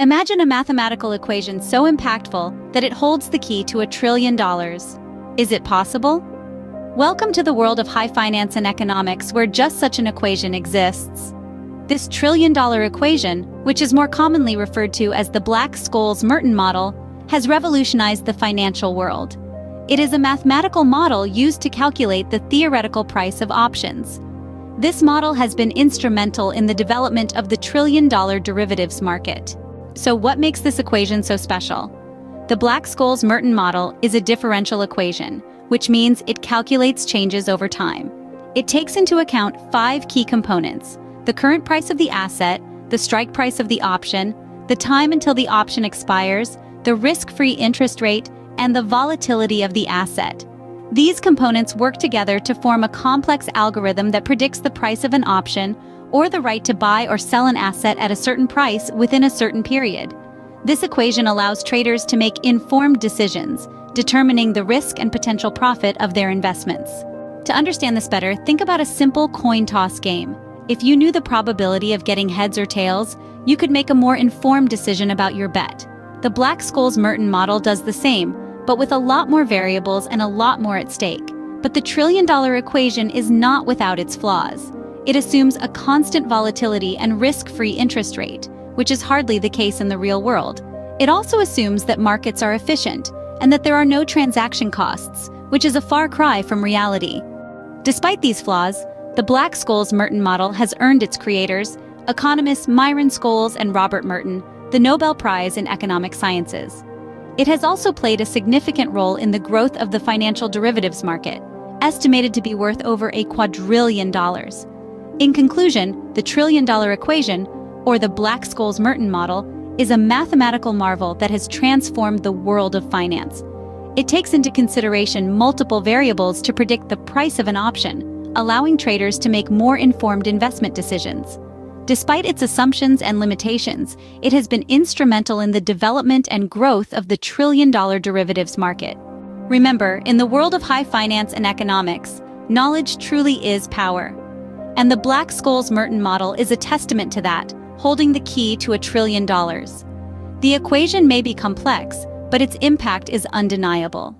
Imagine a mathematical equation so impactful that it holds the key to $1 trillion. Is it possible? Welcome to the world of high finance and economics, where just such an equation exists. This $1 trillion equation, which is more commonly referred to as the Black-Scholes-Merton model, has revolutionized the financial world. It is a mathematical model used to calculate the theoretical price of options. This model has been instrumental in the development of the $1 trillion derivatives market. So what makes this equation so special? The Black-Scholes-Merton model is a differential equation, which means it calculates changes over time. It takes into account 5 key components: the current price of the asset, the strike price of the option, the time until the option expires, the risk-free interest rate, and the volatility of the asset. These components work together to form a complex algorithm that predicts the price of an option or the right to buy or sell an asset at a certain price within a certain period. This equation allows traders to make informed decisions, determining the risk and potential profit of their investments. To understand this better, think about a simple coin toss game. If you knew the probability of getting heads or tails, you could make a more informed decision about your bet. The Black-Scholes-Merton model does the same, but with a lot more variables and a lot more at stake. But the $1 trillion equation is not without its flaws. It assumes a constant volatility and risk-free interest rate, which is hardly the case in the real world. It also assumes that markets are efficient and that there are no transaction costs, which is a far cry from reality. Despite these flaws, the Black-Scholes-Merton model has earned its creators, economists Myron Scholes and Robert Merton, the Nobel Prize in Economic Sciences. It has also played a significant role in the growth of the financial derivatives market, estimated to be worth over $1 quadrillion. In conclusion, the $1 trillion equation, or the Black-Scholes-Merton model, is a mathematical marvel that has transformed the world of finance. It takes into consideration multiple variables to predict the price of an option, allowing traders to make more informed investment decisions. Despite its assumptions and limitations, it has been instrumental in the development and growth of the $1 trillion derivatives market. Remember, in the world of high finance and economics, knowledge truly is power. And the Black-Scholes-Merton model is a testament to that, holding the key to $1 trillion. The equation may be complex, but its impact is undeniable.